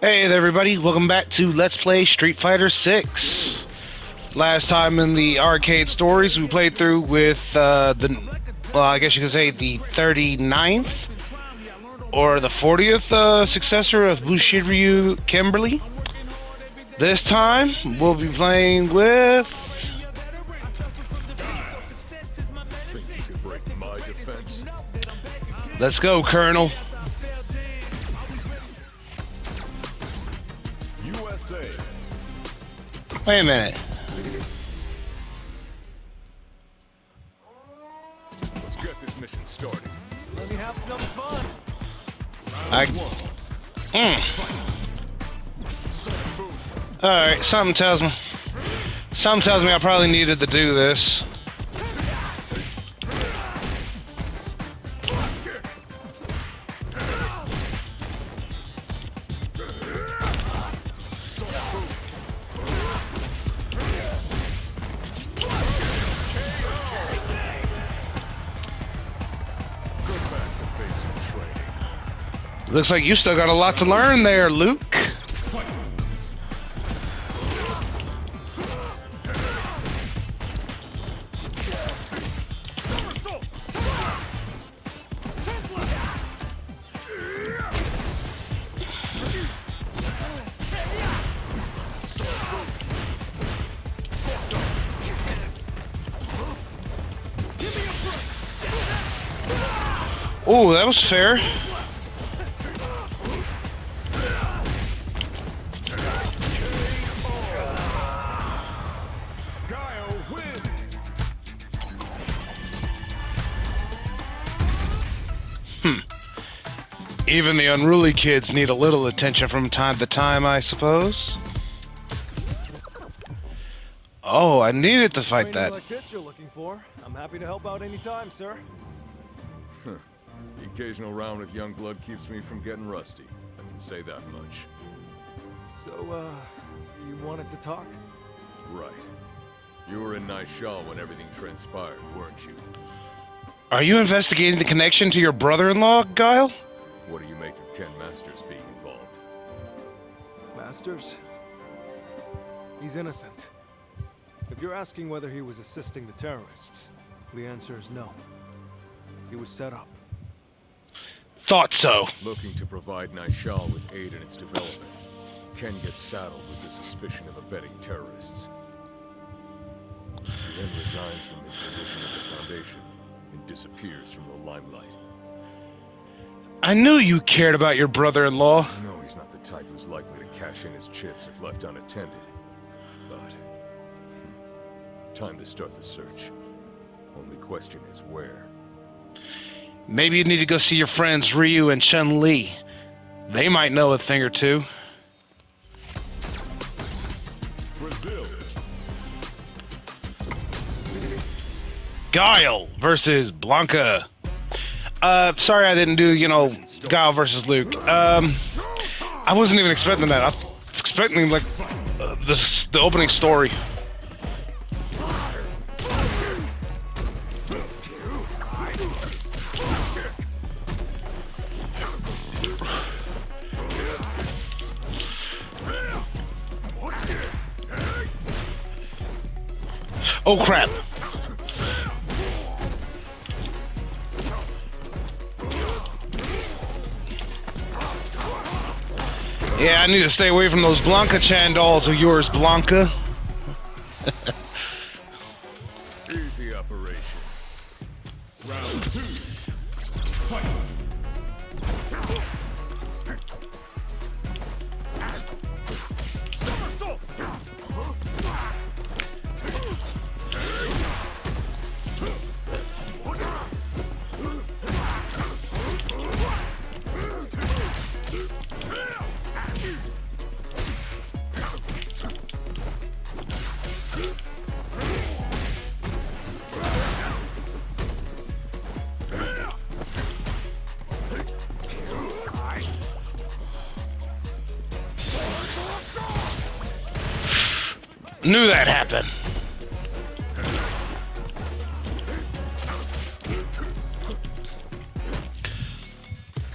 Hey everybody, welcome back to Let's Play Street Fighter 6. Last time in the arcade stories we played through with I guess you could say the 39th or the 40th successor of Bushi Ryu, Kimberly. This time we'll be playing with Let's go, Colonel. Wait a minute. Let's get this mission started. Let me have some fun. All right, something tells me I probably needed to do this. Looks like you still got a lot to learn there, Luke. Oh, that was fair. Even the unruly kids need a little attention from time to time, I suppose. Oh, I needed to fight that. Like this you're looking for. I'm happy to help out anytime, sir. The occasional round with young blood keeps me from getting rusty. I can say that much. So, you wanted to talk? Right. You were in Nayshall when everything transpired, weren't you? Are you investigating the connection to your brother-in-law, Guile? What do you make of Ken Masters being involved? Masters? He's innocent. If you're asking whether he was assisting the terrorists, the answer is no. He was set up. Thought so. Looking to provide Nayshall with aid in its development, Ken gets saddled with the suspicion of abetting terrorists. He then resigns from his position at the Foundation and disappears from the limelight. I knew you cared about your brother-in-law. No, he's not the type who's likely to cash in his chips if left unattended. But time to start the search. Only question is where. Maybe you need to go see your friends Ryu and Chun-Li. They might know a thing or two. Brazil. Guile versus Blanka. Sorry I didn't do, you know, Guile versus Luke. I wasn't even expecting that. I was expecting, like, the opening story. Oh, crap. Yeah, I need to stay away from those Blanka chandals of yours, Blanka. Easy operation. Round two. Fight. Knew that happened.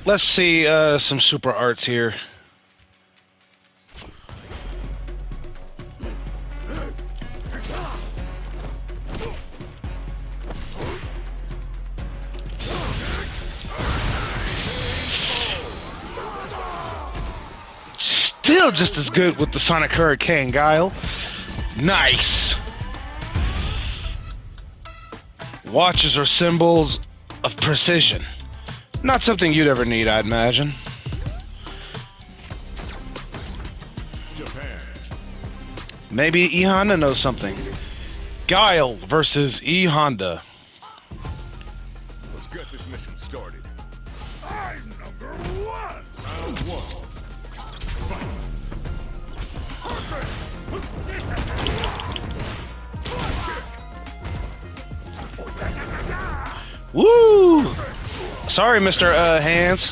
Let's see some super arts here. still just as good with the Sonic Hurricane, Guile. Nice. Watches are symbols of precision. Not something you'd ever need, I'd imagine. Japan. Maybe E. Honda knows something. Guile versus E. Honda. Let's get this mission started. I'm number one. Round one. Woo! Sorry, Mr. Hands.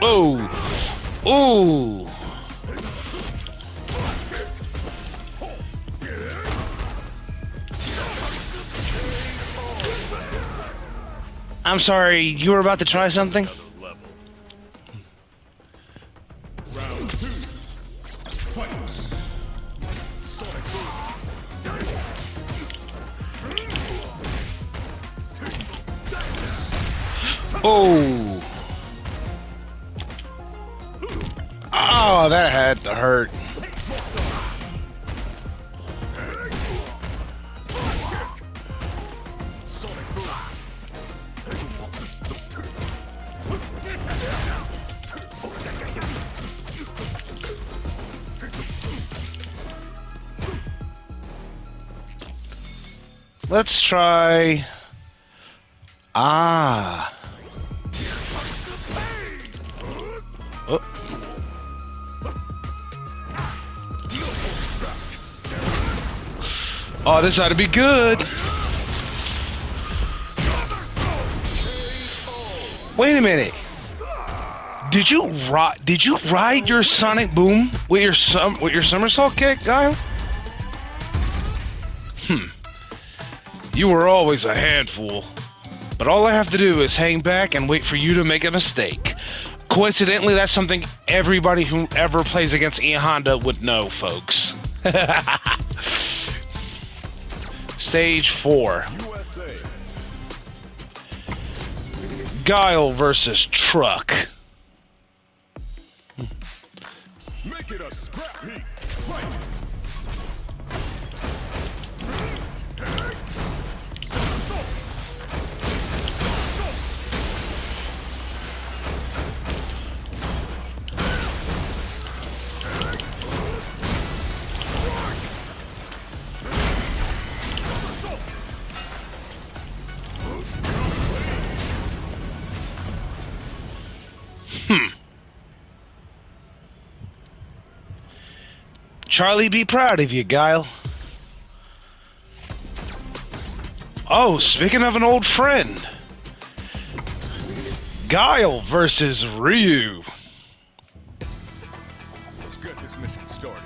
Oh! Ooh! I'm sorry, you were about to try something? Round two. Oh! Oh, that had to hurt. Let's try. Ah. Oh, this ought to be good. Wait a minute. Did you ride your sonic boom with your somersault kick, Guile? You were always a handful. But all I have to do is hang back and wait for you to make a mistake. Coincidentally, that's something everybody who ever plays against E. Honda would know, folks. Stage 4. USA. Guile versus Truck. Make it a scrap heap. Charlie, be proud of you, Guile. Oh, speaking of an old friend. Guile versus Ryu. Let's get this mission started.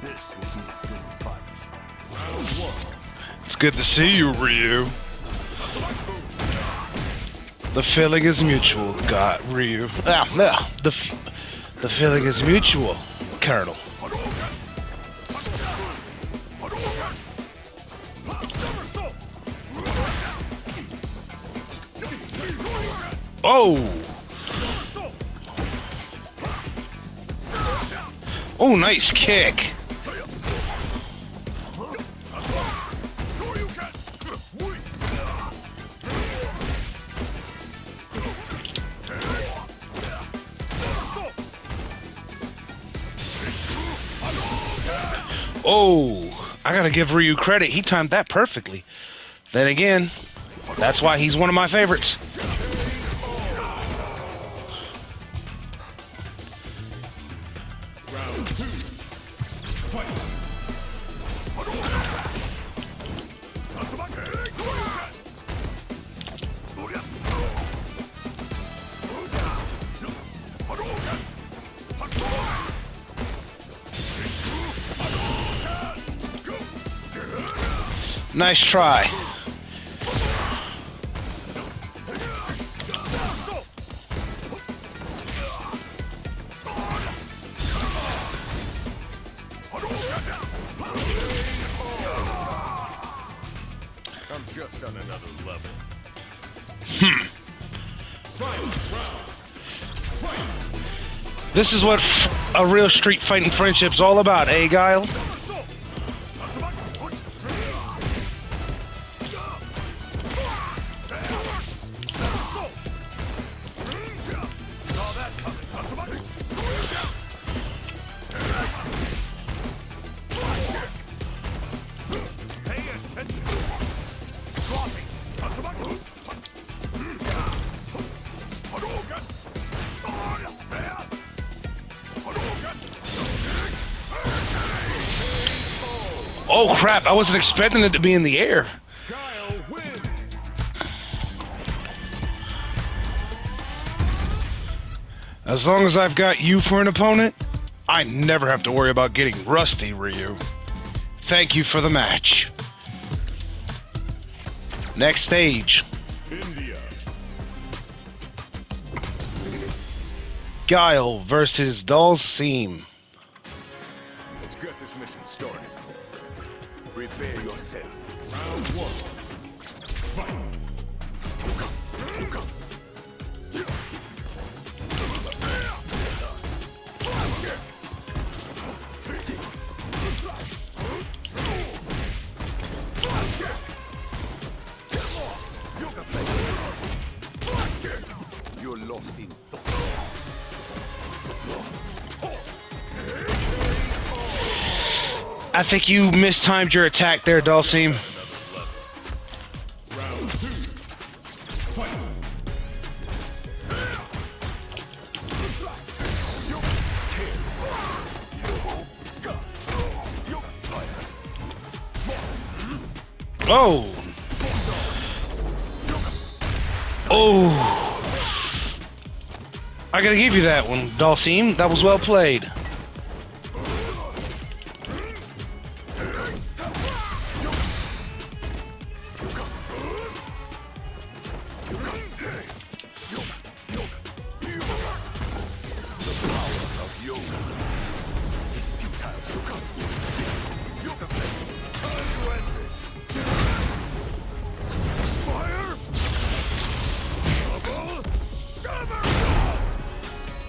This will be a good fight. Round one. It's good to see you, Ryu. The feeling is mutual, Ryu. Ah, no. The feeling is mutual, Colonel. Oh! Oh, nice kick! Oh! I gotta give Ryu credit, he timed that perfectly. Then again, that's why he's one of my favorites. Nice try. on another level. Hmm. This is what a real street fighting friendship's all about, eh, Guile? Oh crap, I wasn't expecting it to be in the air. Guile wins. As long as I've got you for an opponent, I never have to worry about getting rusty, Ryu. Thank you for the match. Next stage. India. Guile versus Dhalsim. Let's get this mission started. Prepare yourself. Round one. Fight. You're lost in I think you mistimed your attack there, Dhalsim. Round two. Fight. Oh. Oh. I gotta give you that one, Dhalsim. That was well played.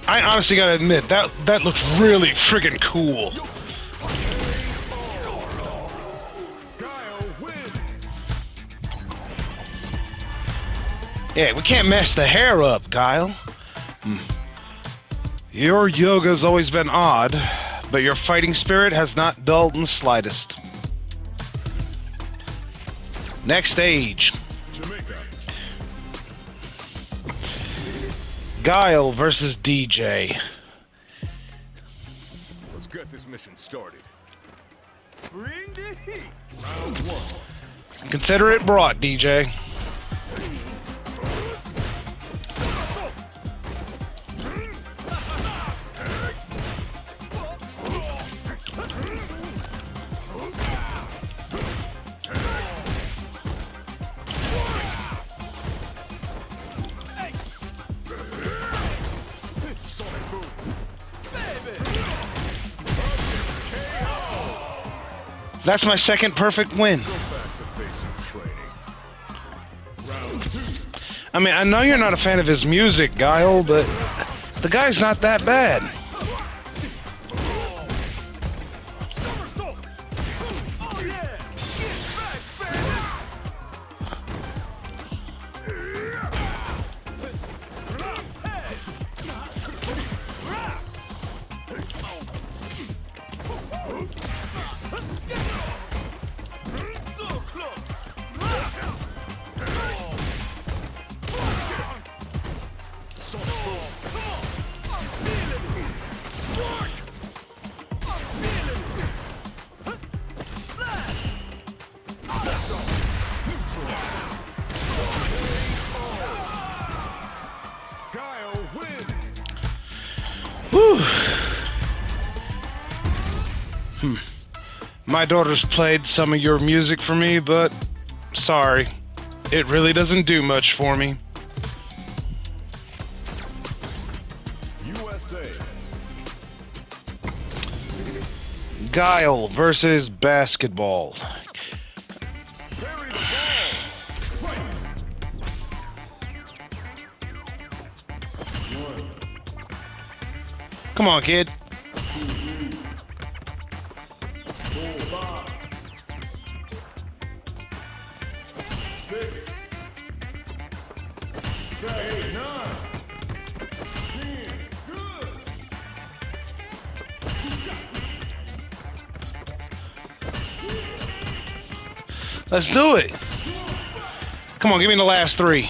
I honestly gotta admit, that looks really friggin' cool. Yeah, we can't mess the hair up, Guile. Your yoga's always been odd, but your fighting spirit has not dulled in the slightest. Next stage. Guile versus DJ. Let's get this mission started. Bring the heat. Round one. Consider it brought, DJ. That's my second perfect win. I mean, I know you're not a fan of his music, Guile, but the guy's not that bad. My daughter's played some of your music for me, but sorry, it really doesn't do much for me. USA. Guile versus basketball. Come on, kid. Let's do it. Come on, give me the last three.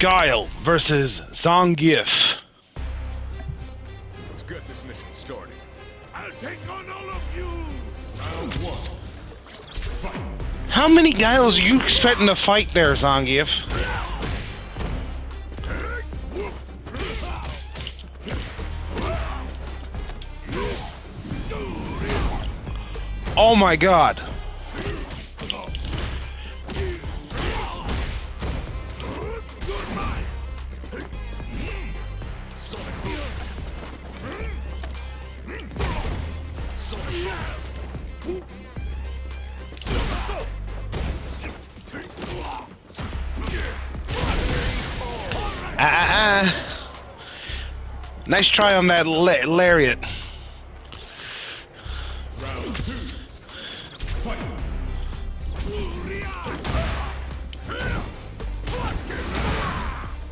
Guile versus Zangief. Let's get this mission started. I'll take on all of you. How many Guiles are you expecting to fight there, Zangief? Oh my God. Nice try on that lariat.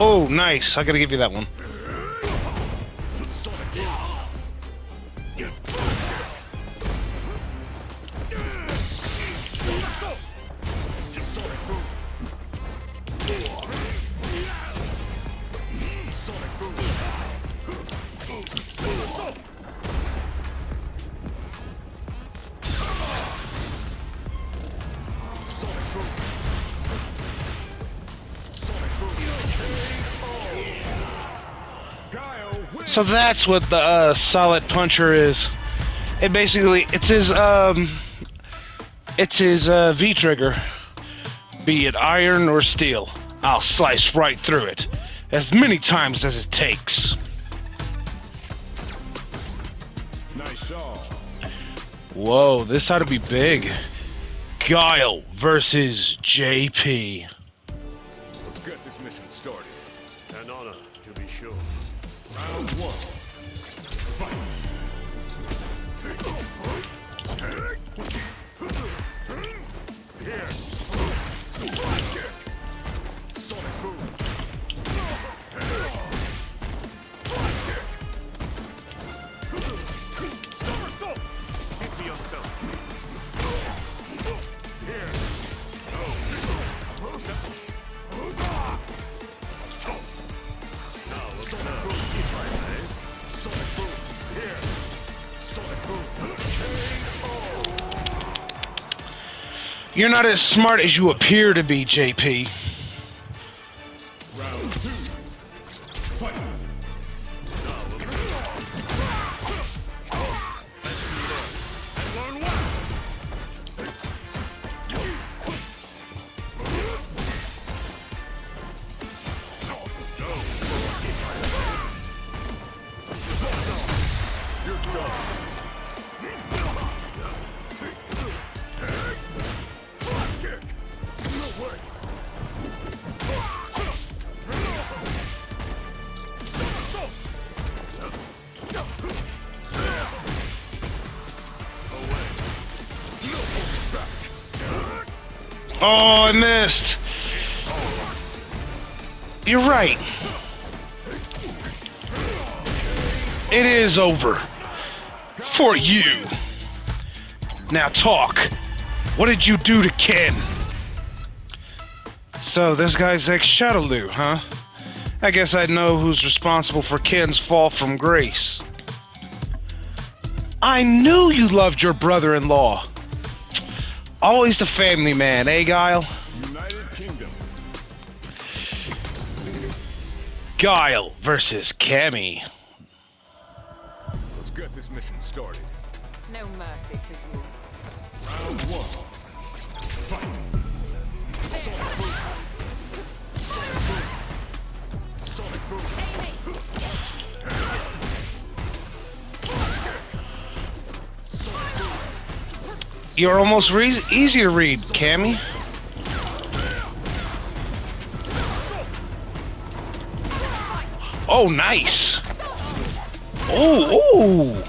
Oh, nice. I gotta give you that one. So that's what the solid puncher is. It basically it's his V trigger, be it iron or steel. I'll slice right through it as many times as it takes. Nayshall. Whoa, this ought to be big. Guile versus JP. Let's get this mission started. An honor to be sure. Round one. You're not as smart as you appear to be, JP. Round two. Fight. Oh, I missed. You're right. It is over. For you. Now talk. What did you do to Ken? So this guy's ex-Shadaloo, huh? I guess I know who's responsible for Ken's fall from grace. I knew you loved your brother-in-law. Always the family man, eh, Guile? United Kingdom. Guile versus Cammy. Let's get this mission started. No mercy for you. Round one. Fight. Sonic boom. Sonic boom. Sonic boom. Sonic boom. You're almost easy to read, Cammy. Oh, nice. Oh, oh.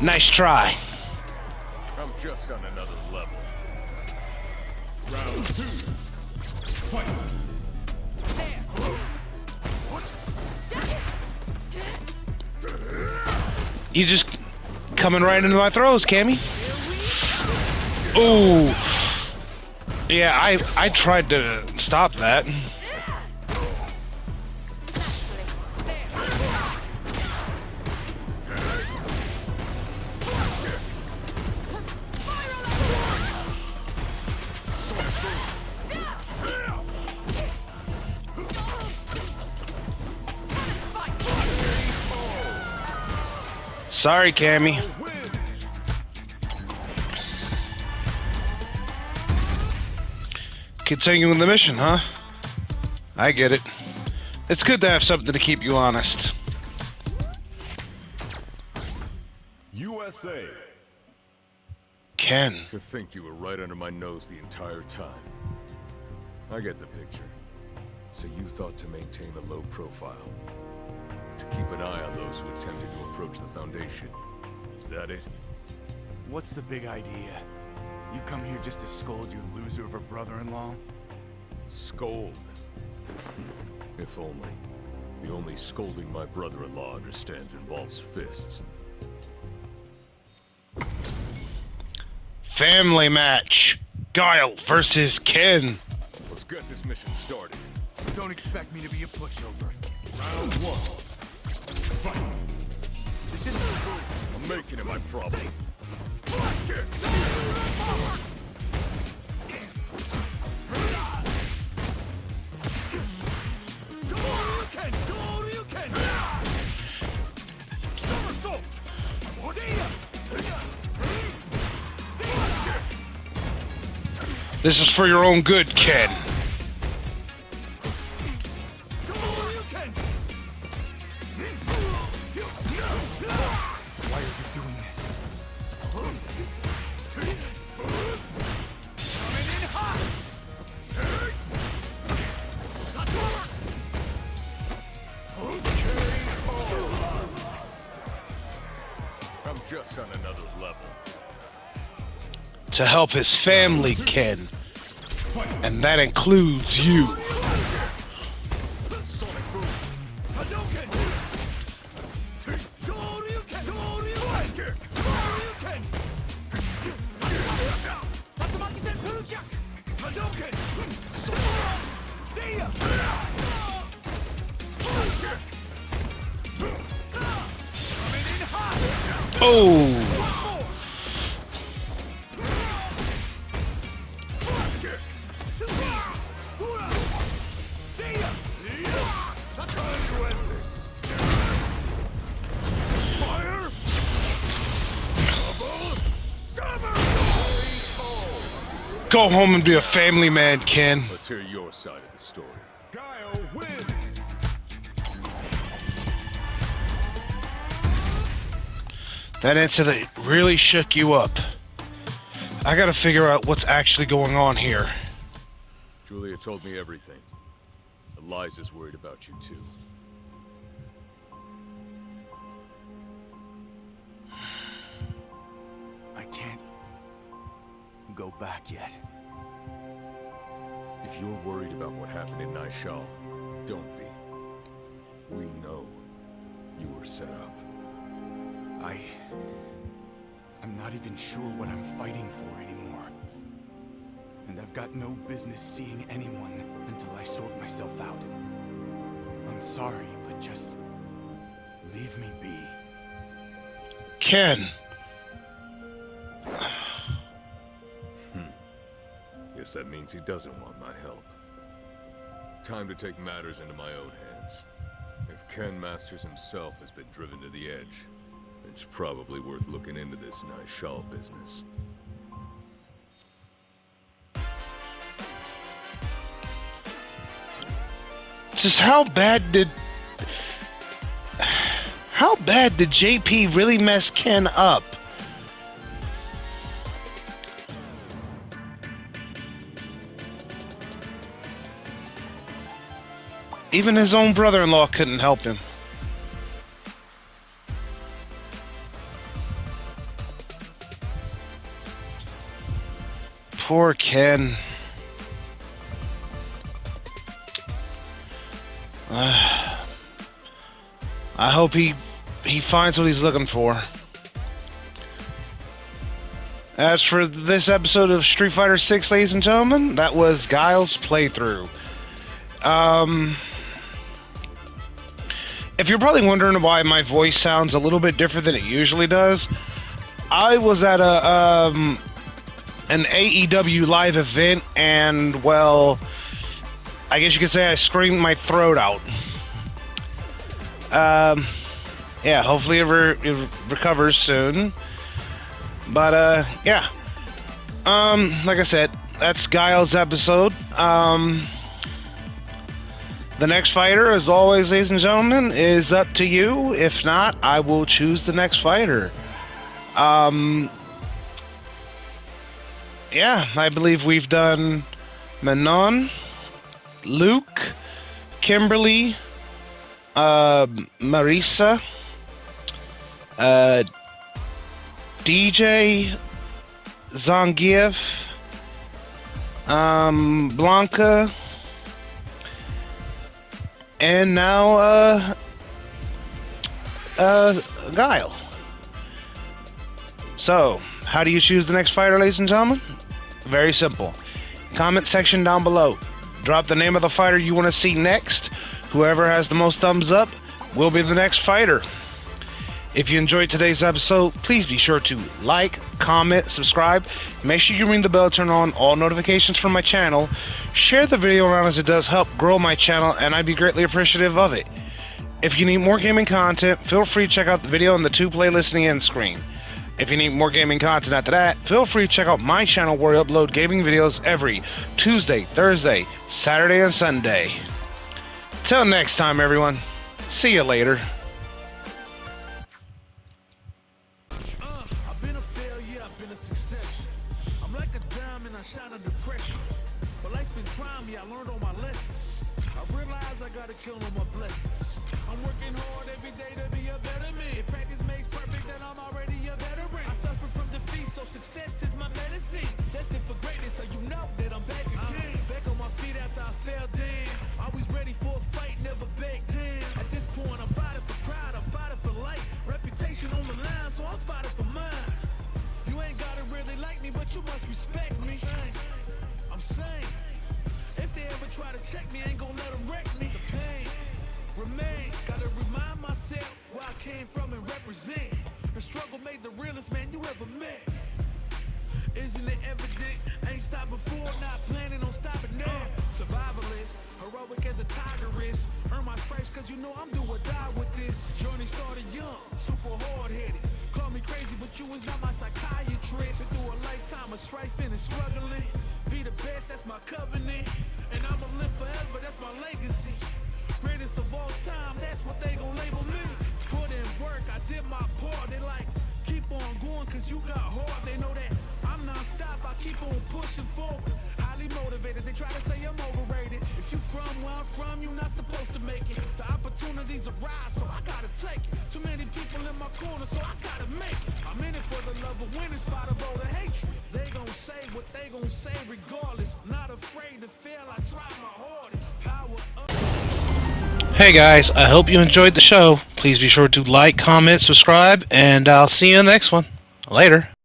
Nice try. I'm just on another level. Round two. Fight. You just coming right into my throws, Cammy. Ooh. Yeah, I tried to stop that. Sorry, Cammy. Continuing the mission, huh? I get it. It's good to have something to keep you honest. USA. Ken. To think you were right under my nose the entire time. I get the picture. So you thought to maintain a low profile. To keep an eye on those who attempted to approach the Foundation. Is that it? What's the big idea? You come here just to scold your loser of a brother-in-law? Scold? If only. The only scolding my brother-in-law understands involves fists. Family match. Guile versus Ken. Let's get this mission started. Don't expect me to be a pushover. Round one. I'm making it my problem. This is for your own good, Ken. To help his family, Ken. And that includes you. Oh! Go home and be a family man, Ken. Let's hear your side of the story. Guile wins. That incident really shook you up. I gotta figure out what's actually going on here. Julia told me everything. Eliza's worried about you too. I can't go back yet. If you're worried about what happened in Nayshall, don't be. We know you were set up. I'm not even sure what I'm fighting for anymore. And I've got no business seeing anyone until I sort myself out. I'm sorry, but just leave me be. Ken. Guess that means he doesn't want my help. Time to take matters into my own hands. If Ken Masters himself has been driven to the edge, it's probably worth looking into this Nayshall business. Just how bad did... How bad did JP really mess Ken up? Even his own brother-in-law couldn't help him. Poor Ken. I hope he finds what he's looking for. As for this episode of Street Fighter 6, ladies and gentlemen, that was Guile's playthrough. If you're probably wondering why my voice sounds a little bit different than it usually does, I was at a an AEW live event, and well, I guess you could say I screamed my throat out. Yeah, hopefully it recovers soon. But yeah, like I said, that's Guile's episode. The next fighter, as always, ladies and gentlemen, is up to you. If not, I will choose the next fighter. Yeah, I believe we've done Manon, Luke, Kimberly, Marisa, DJ, Zangief, Blanka, and now Guile. So, how do you choose the next fighter, ladies and gentlemen? Very simple. Comment section down below. Drop the name of the fighter you want to see next. Whoever has the most thumbs up will be the next fighter. If you enjoyed today's episode, please be sure to like, comment, subscribe. Make sure you ring the bell, turn on all notifications from my channel. Share the video around, as it does help grow my channel, and I'd be greatly appreciative of it. If you need more gaming content, feel free to check out the video on the 2Play listening end screen. If you need more gaming content after that, feel free to check out my channel where I upload gaming videos every Tuesday, Thursday, Saturday, and Sunday. Till next time, everyone. See you later. Hey guys, I hope you enjoyed the show. Please be sure to like, comment, subscribe, and I'll see you in the next one. Later.